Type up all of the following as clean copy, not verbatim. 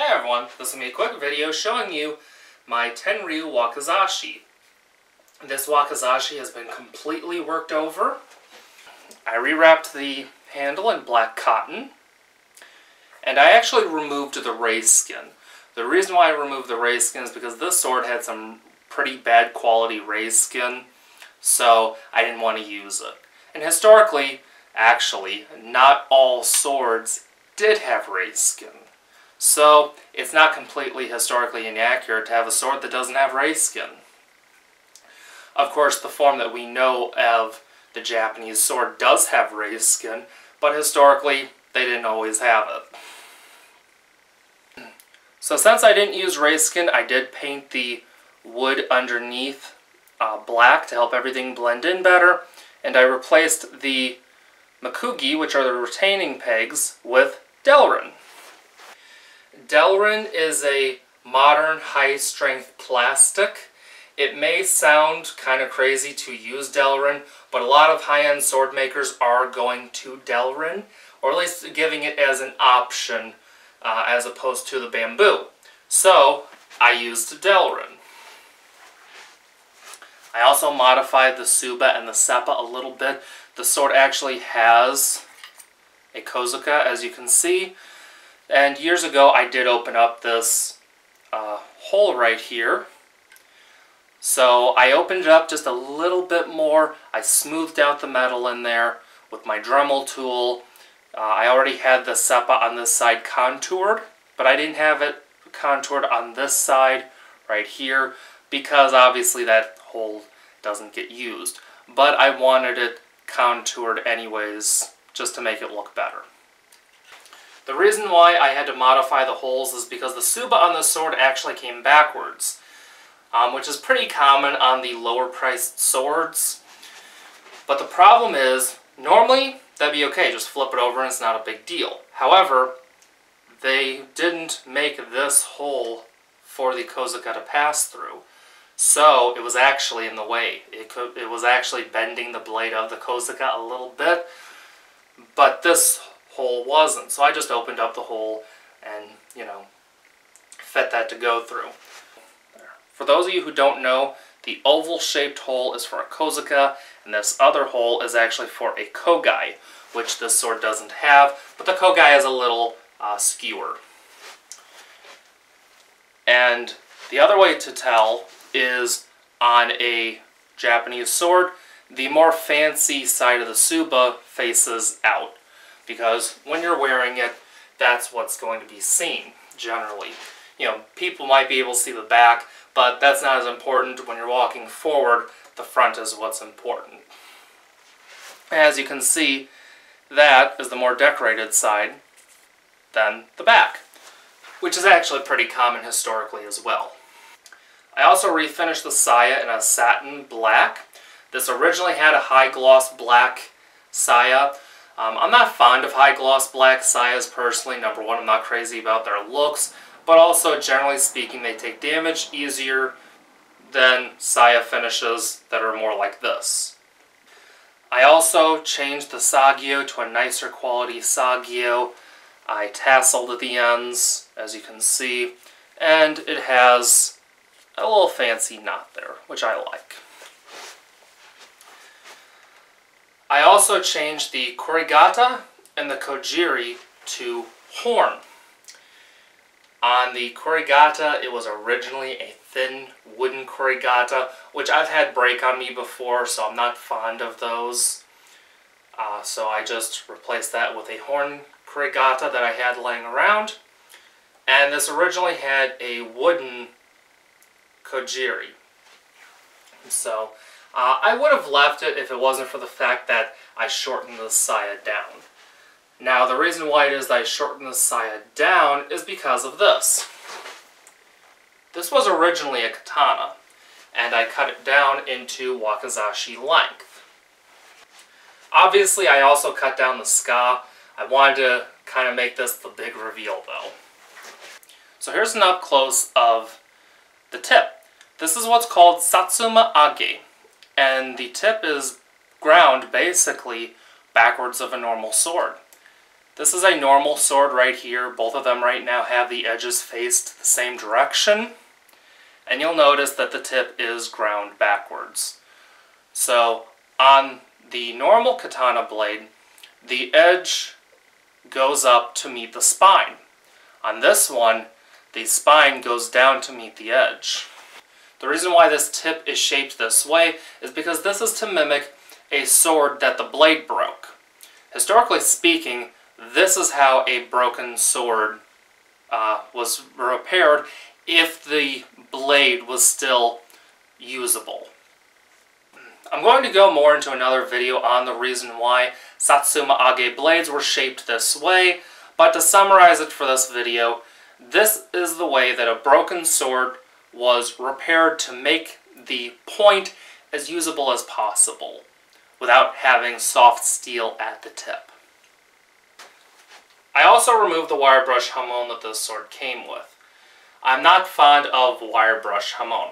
Hey everyone, this will be a quick video showing you my Tenryu Wakizashi. This Wakizashi has been completely worked over. I rewrapped the handle in black cotton, and I actually removed the raised skin. The reason why I removed the raised skin is because this sword had some pretty bad quality raised skin, so I didn't want to use it. And historically, actually, not all swords did have raised skin. So, it's not completely historically inaccurate to have a sword that doesn't have raised skin. Of course, the form that we know of the Japanese sword does have raised skin, but historically, they didn't always have it. So since I didn't use raised skin, I did paint the wood underneath black to help everything blend in better, and I replaced the mekugi, which are the retaining pegs, with Delrin. Delrin is a modern high-strength plastic. It may sound kind of crazy to use Delrin, but a lot of high-end sword makers are going to Delrin, or at least giving it as an option as opposed to the bamboo. So I used Delrin. I also modified the Tsuba and the Seppa a little bit. The sword actually has a Kozuka, as you can see. And years ago, I did open up this hole right here. So I opened it up just a little bit more. I smoothed out the metal in there with my Dremel tool. I already had the Seppa on this side contoured, but I didn't have it contoured on this side right here because obviously that hole doesn't get used. But I wanted it contoured anyways just to make it look better. The reason why I had to modify the holes is because the Tsuba on this sword actually came backwards, which is pretty common on the lower priced swords. But the problem is, normally that'd be okay, just flip it over and it's not a big deal. However, they didn't make this hole for the Kozuka to pass through, so it was actually in the way. It was actually bending the blade of the Kozuka a little bit, but this hole wasn't, so I just opened up the hole and, you know, fit that to go through. For those of you who don't know, the oval-shaped hole is for a Kozuka, and this other hole is actually for a Kogai, which this sword doesn't have, but the Kogai is a little skewer. And the other way to tell is on a Japanese sword, the more fancy side of the Tsuba faces out, because when you're wearing it, that's what's going to be seen, generally. You know, people might be able to see the back, but that's not as important. When you're walking forward, the front is what's important. As you can see, that is the more decorated side than the back, which is actually pretty common historically as well. I also refinished the saya in a satin black. This originally had a high-gloss black saya. I'm not fond of high-gloss black sayas personally. Number one, I'm not crazy about their looks, but also, generally speaking, they take damage easier than saya finishes that are more like this. I also changed the sageo to a nicer quality sageo. I tasseled at the ends, as you can see, and it has a little fancy knot there, which I like. I also changed the kurigata and the kojiri to horn. On the kurigata, it was originally a thin wooden kurigata, which I've had break on me before, so I'm not fond of those. So I just replaced that with a horn kurigata that I had laying around. And this originally had a wooden kojiri. So I would have left it if it wasn't for the fact that I shortened the saya down. Now, the reason why it is that I shortened the saya down is because of this. This was originally a katana, and I cut it down into Wakizashi length. Obviously, I also cut down the ska. I wanted to kind of make this the big reveal, though. So here's an up-close of the tip. This is what's called satsuma-age, and the tip is ground, basically, backwards of a normal sword. This is a normal sword right here. Both of them right now have the edges faced the same direction. And you'll notice that the tip is ground backwards. So on the normal katana blade, the edge goes up to meet the spine. On this one, the spine goes down to meet the edge. The reason why this tip is shaped this way is because this is to mimic a sword that the blade broke. Historically speaking, this is how a broken sword was repaired if the blade was still usable. I'm going to go more into another video on the reason why satsuma-age blades were shaped this way, but to summarize it for this video, this is the way that a broken sword was repaired to make the point as usable as possible without having soft steel at the tip. I also removed the wire brush hamon that this sword came with. I'm not fond of wire brush hamon.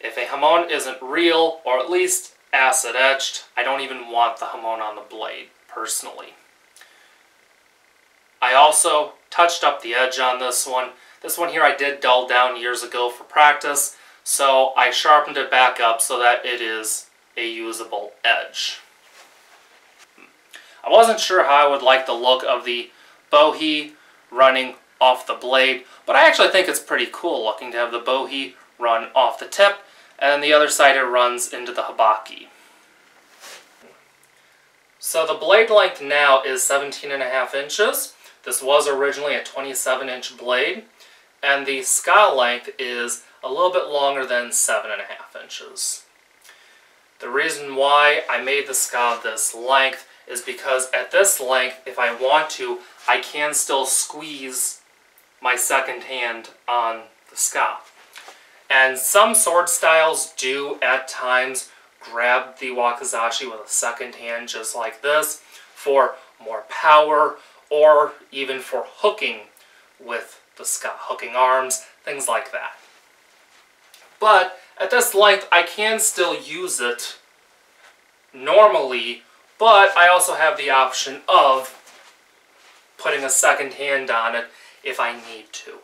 If a hamon isn't real, or at least acid etched, I don't even want the hamon on the blade, personally. I also touched up the edge on this one. This one here I did dull down years ago for practice, so I sharpened it back up so that it is a usable edge. I wasn't sure how I would like the look of the bohi running off the blade, but I actually think it's pretty cool looking to have the bohi run off the tip, and the other side it runs into the habaki. So the blade length now is 17.5 inches. This was originally a 27-inch blade, and the scowl length is a little bit longer than 7.5 inches. The reason why I made the scowl this length is because at this length, if I want to, I can still squeeze my second hand on the scowl. And some sword styles do, at times, grab the wakizashi with a second hand just like this for more power, or even for hooking with the scowl, hooking arms, things like that. But at this length, I can still use it normally, but I also have the option of putting a second hand on it if I need to.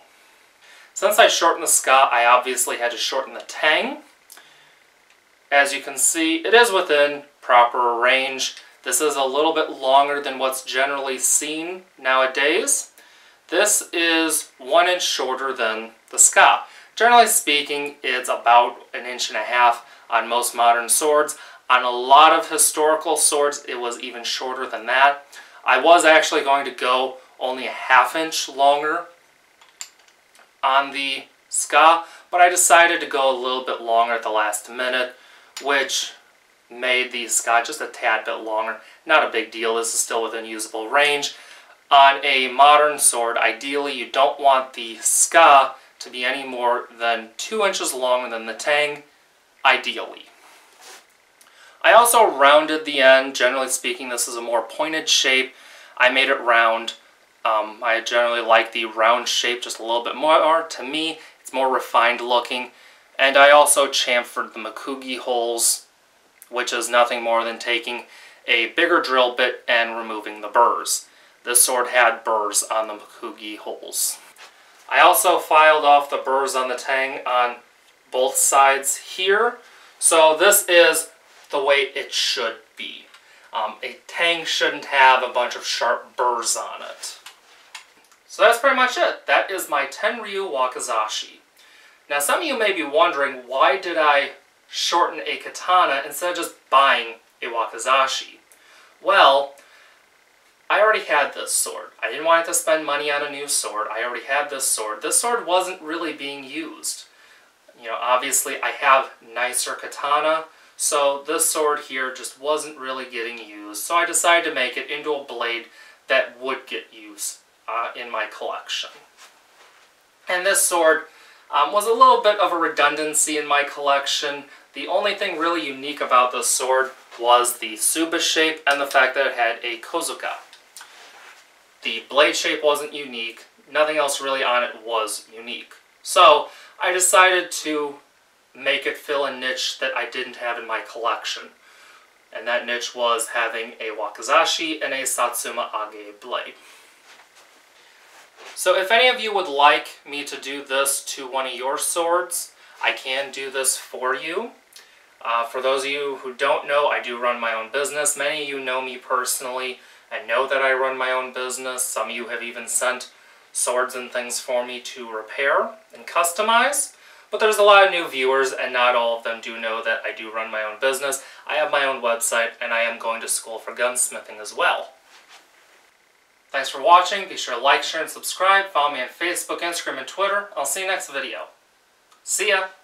Since I shortened the scowl, I obviously had to shorten the tang. As you can see, it is within proper range. This is a little bit longer than what's generally seen nowadays. This is 1 inch shorter than the scowl. Generally speaking, it's about 1.5 inches on most modern swords. On a lot of historical swords, it was even shorter than that. I was actually going to go only 1/2 inch longer on the scowl, but I decided to go a little bit longer at the last minute, which made the scowl just a tad bit longer. Not a big deal, this is still within usable range. On a modern sword, ideally you don't want the scowl to be any more than 2 inches longer than the tang, ideally. I also rounded the end. Generally speaking, this is a more pointed shape. I made it round. I generally like the round shape just a little bit more. To me, it's more refined looking. And I also chamfered the mekugi holes, which is nothing more than taking a bigger drill bit and removing the burrs. This sword had burrs on the mekugi holes. I also filed off the burrs on the tang on both sides here. So this is the way it should be. A tang shouldn't have a bunch of sharp burrs on it. So that's pretty much it. That is my Tenryu Wakizashi. Now some of you may be wondering, why did I shorten a katana instead of just buying a wakizashi? Well, I already had this sword. I didn't want to spend money on a new sword. I already had this sword. This sword wasn't really being used. You know, obviously I have nicer katana, so this sword here just wasn't really getting used, so I decided to make it into a blade that would get used in my collection. And this sword was a little bit of a redundancy in my collection. The only thing really unique about this sword was the Tsuba shape and the fact that it had a Kozuka. The blade shape wasn't unique. Nothing else really on it was unique. So I decided to make it fill a niche that I didn't have in my collection. And that niche was having a wakizashi and a satsuma-age blade. So if any of you would like me to do this to one of your swords, I can do this for you. For those of you who don't know, I do run my own business. Many of you know me personally and know that I run my own business. Some of you have even sent swords and things for me to repair and customize. But there's a lot of new viewers, and not all of them do know that I do run my own business. I have my own website, and I am going to school for gunsmithing as well. Thanks for watching. Be sure to like, share, and subscribe. Follow me on Facebook, Instagram, and Twitter. I'll see you next video. See ya!